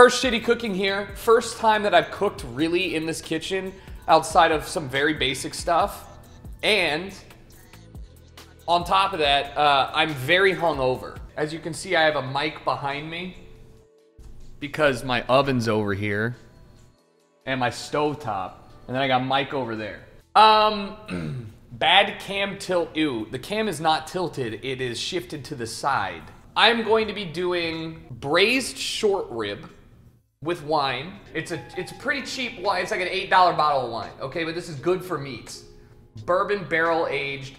First shitty cooking here. First time that I've cooked really in this kitchen outside of some very basic stuff. And on top of that, I'm very hungover. As you can see, I have a mic behind me because my oven's over here and my stovetop. And then I got mic over there. Bad cam tilt. Ew, the cam is not tilted. It is shifted to the side. I'm going to be doing braised short rib with wine. It's a pretty cheap wine. It's like an $8 bottle of wine. Okay, but this is good for meats. Bourbon barrel aged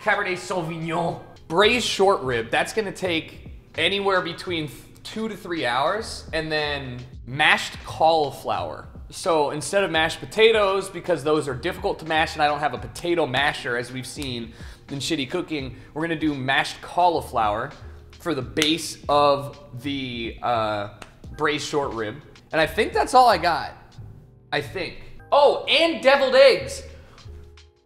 Cabernet Sauvignon. Braised short rib, that's gonna take anywhere between 2 to 3 hours. And then mashed cauliflower. So instead of mashed potatoes, because those are difficult to mash and I don't have a potato masher as we've seen in shitty cooking, we're gonna do mashed cauliflower for the base of the braised short rib. And I think that's all I got, I think. Oh, and deviled eggs.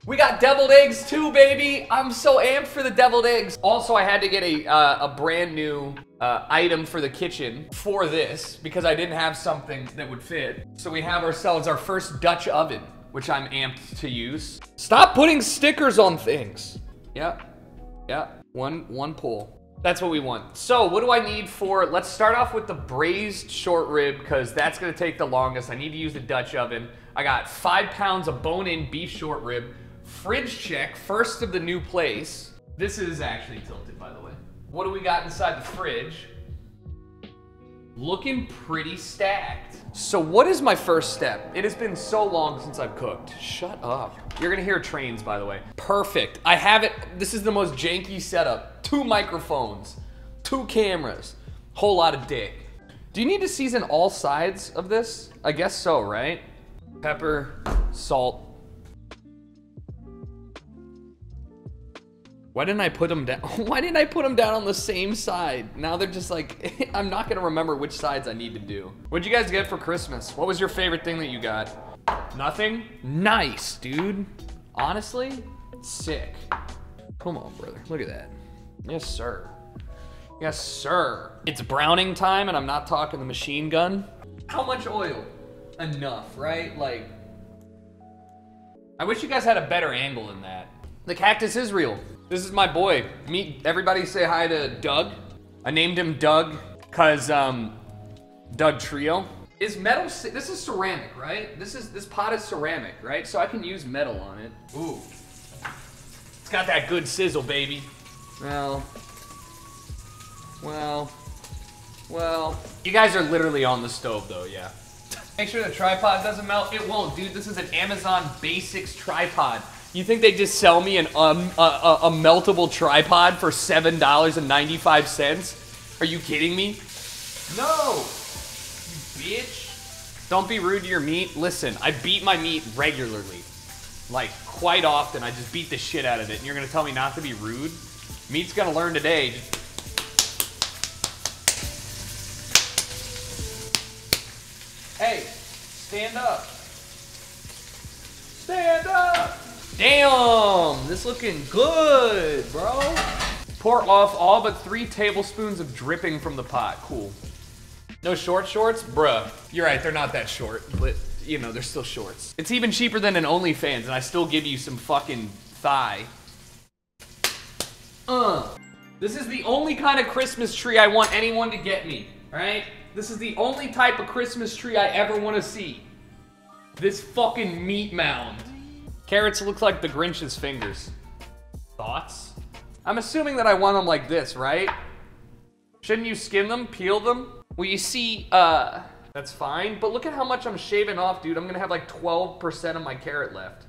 We got deviled eggs too, baby. I'm so amped for the deviled eggs. Also, I had to get a brand new item for the kitchen for this because I didn't have something that would fit. So we have ourselves our first Dutch oven, which I'm amped to use. Stop putting stickers on things. Yep, yep, one pull. That's what we want. So what do I need for, let's start off with the braised short rib because that's gonna take the longest. I need to use the Dutch oven. I got 5 pounds of bone-in beef short rib. Fridge check, first of the new place. This is actually tilted, by the way. What do we got inside the fridge? Looking pretty stacked. So what is my first step? It has been so long since I've cooked. Shut up. You're gonna hear trains, by the way. Perfect, I have it. This is the most janky setup. 2 microphones, 2 cameras, whole lot of dick. Do you need to season all sides of this? I guess so, right? Pepper, salt. Why didn't I put them down? Why didn't I put them down on the same side? Now they're just like, I'm not gonna remember which sides I need to do. What'd you guys get for Christmas? What was your favorite thing that you got? Nothing? Nice, dude. Honestly, sick. Come on, brother, look at that. Yes, sir. Yes, sir. It's browning time and I'm not talking the machine gun. How much oil? Enough, right? Like, I wish you guys had a better angle than that. The cactus is real. This is my boy. Meet, everybody say hi to Doug. I named him Doug because Doug Trio. Is metal, this is ceramic, right? This pot is ceramic, right? So I can use metal on it. Ooh, it's got that good sizzle, baby. Well. You guys are literally on the stove though, yeah. Make sure the tripod doesn't melt. It won't, dude. This is an Amazon Basics tripod. You think they just sell me a meltable tripod for $7.95? Are you kidding me? No, you bitch. Don't be rude to your meat. Listen, I beat my meat regularly. Like, quite often, I just beat the shit out of it, and you're gonna tell me not to be rude? Meat's gonna learn today. Hey, stand up. Stand up. Damn, this looking good, bro. Pour off all but 3 tablespoons of dripping from the pot. Cool. No short shorts? Bruh. You're right, they're not that short, but you know, they're still shorts. It's even cheaper than an OnlyFans, and I still give you some fucking thigh. This is the only kind of Christmas tree I want anyone to get me, all right? This is the only type of Christmas tree I ever want to see. This fucking meat mound. Carrots look like the Grinch's fingers. Thoughts? I'm assuming that I want them like this, right? Shouldn't you skin them, peel them? Well, you see, that's fine, but look at how much I'm shaving off, dude. I'm gonna have like 12% of my carrot left.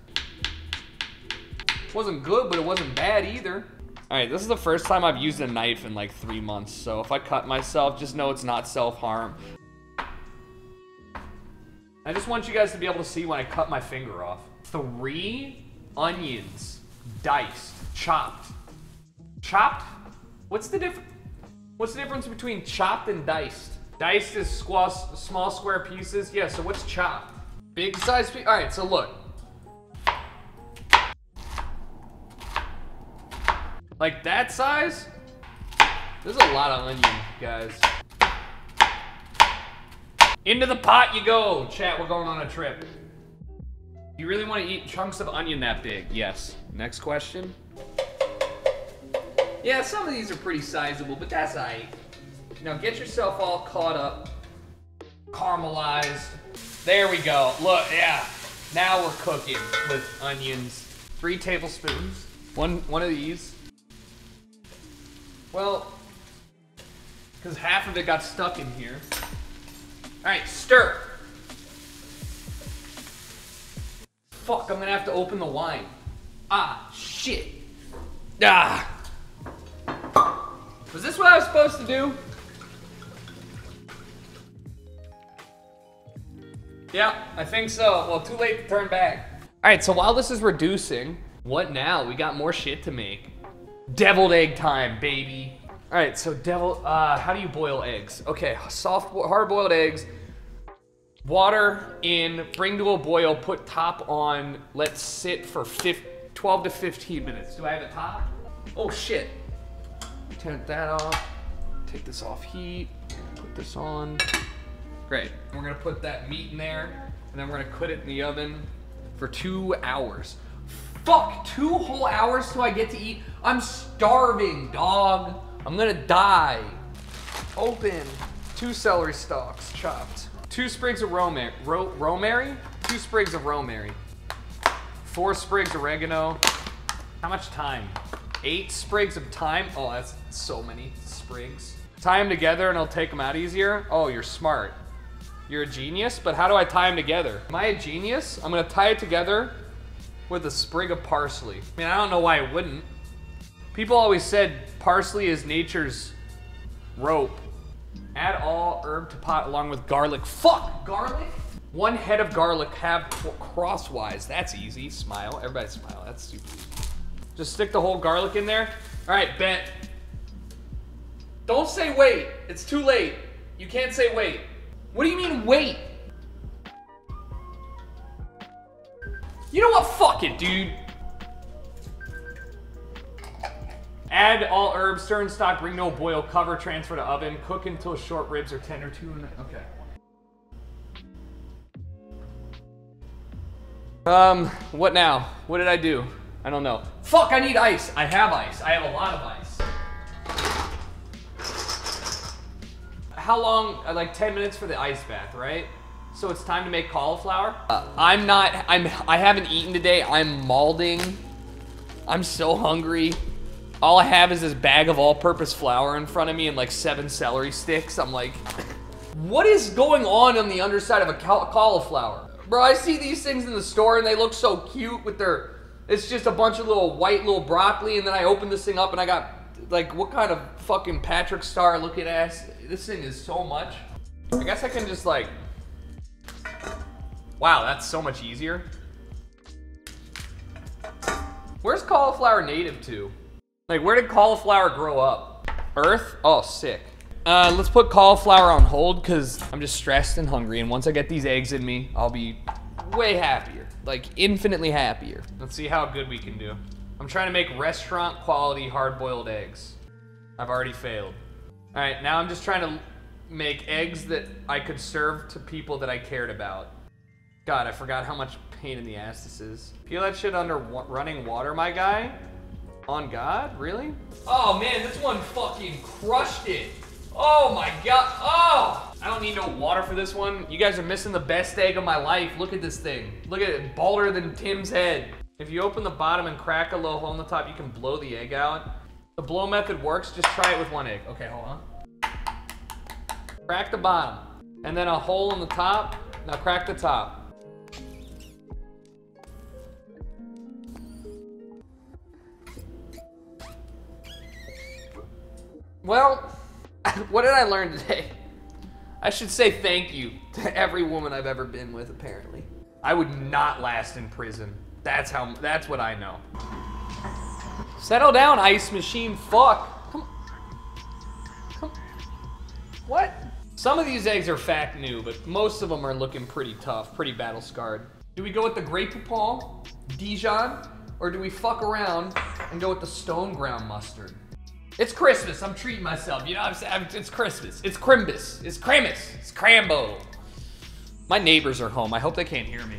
Wasn't good, but it wasn't bad either. All right, this is the first time I've used a knife in like 3 months, so if I cut myself, just know it's not self-harm. I just want you guys to be able to see when I cut my finger off. 3 onions, diced, chopped. Chopped? What's the difference between chopped and diced? Diced is small square pieces. Yeah, so what's chopped? Big size piece. All right, so look. Like that size? There's a lot of onion, guys. Into the pot you go. Chat, we're going on a trip. You really want to eat chunks of onion that big? Yes. Next question. Yeah, some of these are pretty sizable, but that's aight. Now get yourself all caught up. Caramelized. There we go. Look, yeah. Now we're cooking with onions. 3 tablespoons. One of these. Well, because half of it got stuck in here. All right, stir. Fuck, I'm gonna have to open the wine. Ah, shit. Ah. Was this what I was supposed to do? Yeah, I think so. Well, too late to turn back. All right, so while this is reducing, what now? We got more shit to make. Deviled egg time, baby. All right, so how do you boil eggs? Okay, hard-boiled eggs. Water in, bring to a boil, put top on, let sit for 12 to 15 minutes. Do I have a top? Oh shit. Turn that off, take this off heat, put this on. Great, we're gonna put that meat in there and then we're gonna put it in the oven for 2 hours. Fuck, 2 whole hours till I get to eat? I'm starving, dog. I'm gonna die. Open, 2 celery stalks, chopped. 2 sprigs of rosemary, 2 sprigs of rosemary, 4 sprigs of oregano. How much thyme? 8 sprigs of thyme. Oh, that's so many sprigs. Tie them together and I'll take them out easier. Oh, you're smart. You're a genius, but how do I tie them together? Am I a genius? I'm gonna tie it together with a sprig of parsley. I mean, I don't know why I wouldn't. People always said parsley is nature's rope. Add all herb to pot along with garlic. Fuck, garlic? 1 head of garlic halved crosswise. That's easy. Smile, everybody smile. That's super easy. Just stick the whole garlic in there. All right, bet. Don't say wait, it's too late. You can't say wait. What do you mean wait? You know what, fuck it, dude. Add all herbs, stir and stock, bring to a boil, cover, transfer to oven, cook until short ribs are tender. Okay. What now? What did I do? I don't know. Fuck, I need ice. I have ice. I have a lot of ice. How long? Like 10 minutes for the ice bath, right? So it's time to make cauliflower. I haven't eaten today. I'm malding. I'm so hungry. All I have is this bag of all-purpose flour in front of me and like 7 celery sticks. I'm like, what is going on the underside of a cauliflower? Bro, I see these things in the store and they look so cute with their, it's just a bunch of little white little broccoli, and then I open this thing up and I got, like, what kind of fucking Patrick Star looking ass? This thing is so much. I guess I can just like, wow, that's so much easier. Where's cauliflower native to? Like, where did cauliflower grow up? Earth? Oh, sick. Let's put cauliflower on hold because I'm just stressed and hungry, and once I get these eggs in me, I'll be way happier. Like, infinitely happier. Let's see how good we can do. I'm trying to make restaurant quality hard-boiled eggs. I've already failed. All right, now I'm just trying to make eggs that I could serve to people that I cared about. God, I forgot how much pain in the ass this is. Peel that shit under running water, my guy. On God, really? Oh man, this one fucking crushed it. Oh my God, oh! I don't need no water for this one. You guys are missing the best egg of my life. Look at this thing. Look at it, balder than Tim's head. If you open the bottom and crack a little hole in the top, you can blow the egg out. The blow method works, just try it with 1 egg. Okay, hold on. Crack the bottom, and then a hole in the top. Now crack the top. Well, what did I learn today? I should say thank you to every woman I've ever been with, apparently. I would not last in prison. That's what I know. Settle down, ice machine, fuck. Come. What? Some of these eggs are fact new, but most of them are looking pretty tough, pretty battle scarred. Do we go with the Grey Poupon, Dijon, or do we fuck around and go with the stone ground mustard? It's Christmas, I'm treating myself, you know what I'm saying? It's Christmas, it's Crimbus, it's Krampus, it's Crambo. My neighbors are home. I hope they can't hear me.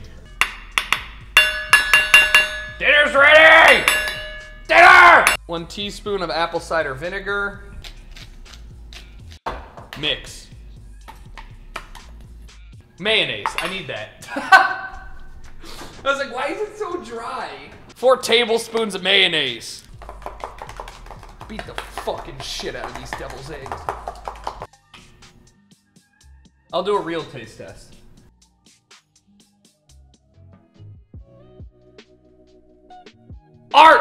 Dinner's ready! Dinner! 1 teaspoon of apple cider vinegar. Mix. Mayonnaise, I need that. I was like, why is it so dry? 4 tablespoons of mayonnaise. Beat the fucking shit out of these devil's eggs. I'll do a real taste test. Art!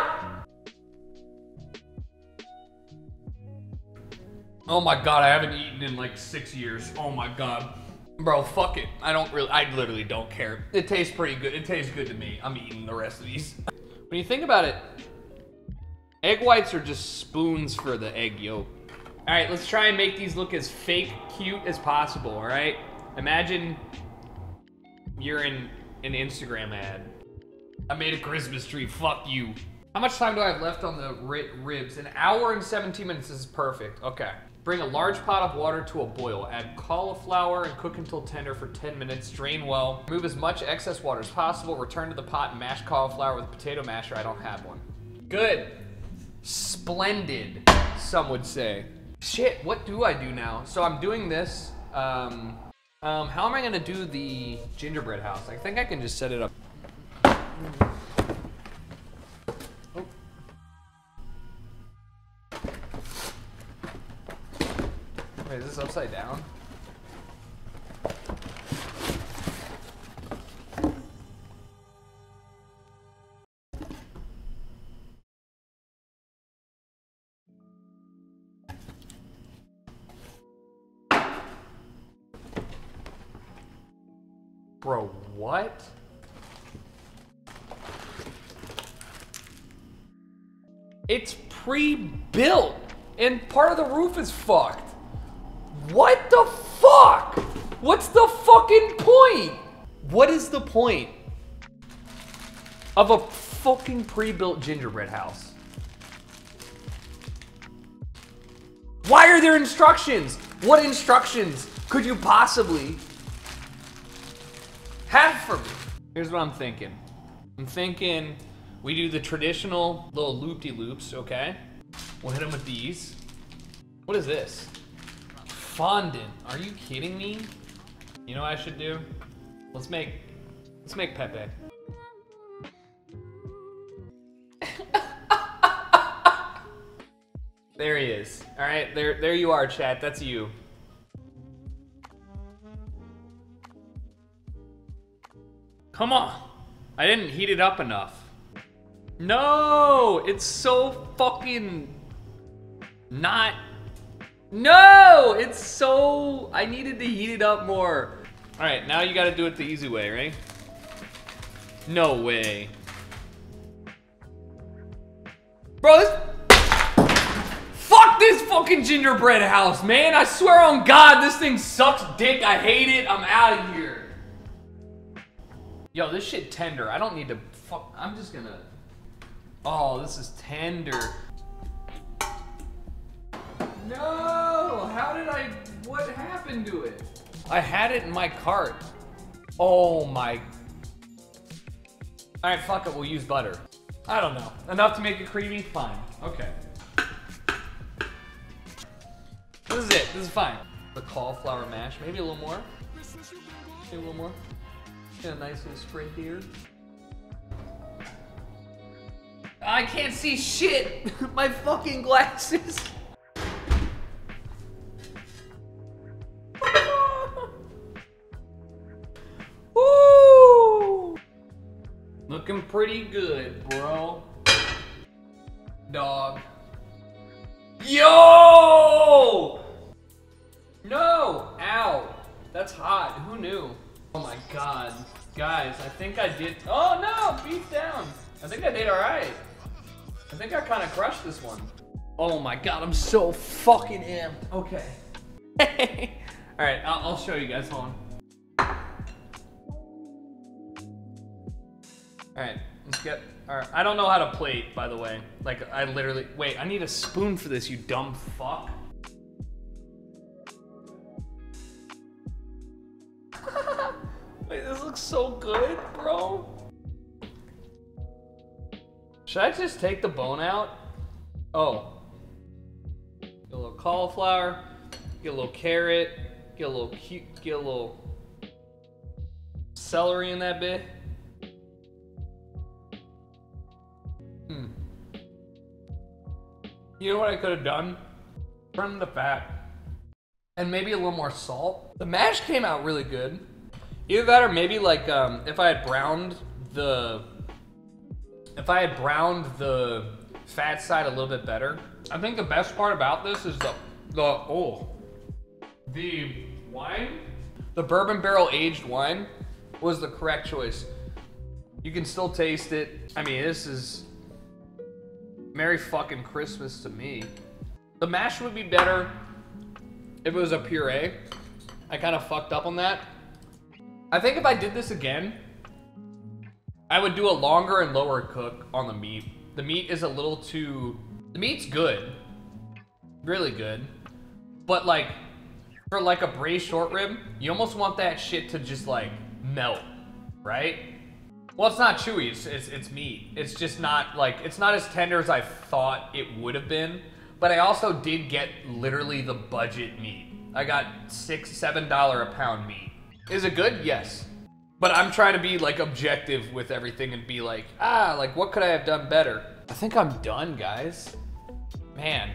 Oh my God, I haven't eaten in like 6 years. Oh my God. Bro, fuck it. I literally don't care. It tastes pretty good. It tastes good to me. I'm eating the rest of these. When you think about it, egg whites are just spoons for the egg yolk. All right, let's try and make these look as fake cute as possible, all right? Imagine you're in an Instagram ad. I made a Christmas tree, fuck you. How much time do I have left on the ribs? An hour and 17 minutes, this is perfect, okay. Bring a large pot of water to a boil. Add cauliflower and cook until tender for 10 minutes. Drain well. Remove as much excess water as possible. Return to the pot and mash cauliflower with a potato masher. I don't have one. Good. Splendid, some would say. Shit, what do I do now? So I'm doing this. How am I gonna do the gingerbread house? I think I can just set it up. Wait, is this upside down? Bro, what? It's pre-built and part of the roof is fucked. What the fuck? What's the fucking point? What is the point of a fucking pre-built gingerbread house? Why are there instructions? What instructions could you possibly have for me? Here's what I'm thinking. I'm thinking we do the traditional little loop-de-loops, okay? We'll hit them with these. What is this? Fondant, are you kidding me? You know what I should do? Let's make Pepe. There he is. All right, there you are, chat, that's you. Come on, I didn't heat it up enough. No, it's so fucking not. No, it's so, I needed to heat it up more. All right, now you gotta do it the easy way, right? No way. Bro, fuck this fucking gingerbread house, man. I swear on God, this thing sucks dick. I hate it, I'm out of here. Yo, this shit tender. I don't need to fuck, I'm just gonna, oh, this is tender. No! How did I... What happened to it? I had it in my cart. Oh my... Alright, fuck it. We'll use butter. I don't know. Enough to make it creamy? Fine. Okay. This is it. This is fine. The cauliflower mash. Maybe a little more. Maybe a little more. Get a nice little spread here. I can't see shit! My fucking glasses! Looking pretty good, bro. Dog. Yo! No! Ow. That's hot. Who knew? Oh my God. Guys, I think I did. Oh no! Beat down. I think I did alright. I think I kind of crushed this one. Oh my God, I'm so fucking amped. Okay. Alright, I'll show you guys. Hold on. All right, let's get, all right. I don't know how to plate, by the way. Like, I literally, wait, I need a spoon for this, you dumb fuck. Wait, this looks so good, bro. Should I just take the bone out? Oh. Get a little cauliflower, get a little carrot, get a little celery in that bit. You know what I could have done? Turn the fat and maybe a little more salt. The mash came out really good. Either that or maybe like if I had browned the fat side a little bit better. I think the best part about this is the wine. The bourbon barrel aged wine was the correct choice. You can still taste it. I mean, this is Merry fucking Christmas to me. The mash would be better if it was a puree. I kind of fucked up on that. I think if I did this again, I would do a longer and lower cook on the meat. The meat is a little too... The meat's good. Really good. But like, for like a braised short rib, you almost want that shit to just like melt, right? Well, it's not chewy, it's meat. It's just not like, it's not as tender as I thought it would have been. But I also did get literally the budget meat. I got $6, $7 a pound meat. Is it good? Yes. But I'm trying to be like objective with everything and be like, like what could I have done better? I think I'm done, guys. Man,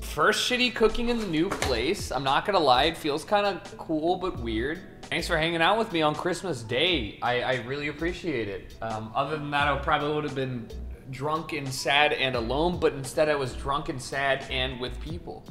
first shitty cooking in the new place. I'm not gonna lie, it feels kind of cool but weird. Thanks for hanging out with me on Christmas Day. I really appreciate it. Other than that, I probably would have been drunk and sad and alone, but instead I was drunk and sad and with people.